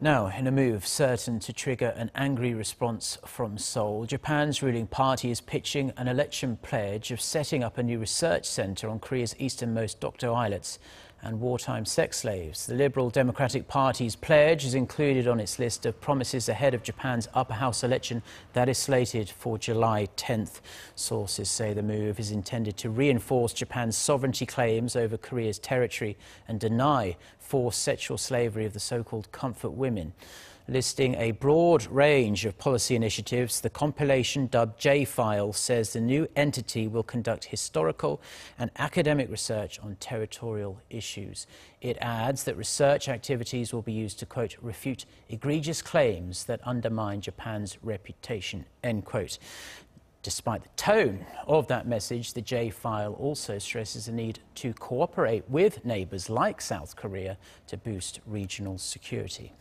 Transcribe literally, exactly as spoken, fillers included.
Now, in a move certain to trigger an angry response from Seoul, Japan's ruling party is pitching an election pledge of setting up a new research centre on Korea's easternmost Dokdo islets and wartime sex slaves. The Liberal Democratic Party's pledge is included on its list of promises ahead of Japan's upper house election that is slated for July tenth. Sources say the move is intended to reinforce Japan's sovereignty claims over Korea's territory and deny forced sexual slavery of the so-called comfort women. Women. Listing a broad range of policy initiatives, the compilation dubbed J-File says the new entity will conduct historical and academic research on territorial issues. It adds that research activities will be used to, quote, refute egregious claims that undermine Japan's reputation, end quote. Despite the tone of that message, the J-File also stresses the need to cooperate with neighbours like South Korea to boost regional security.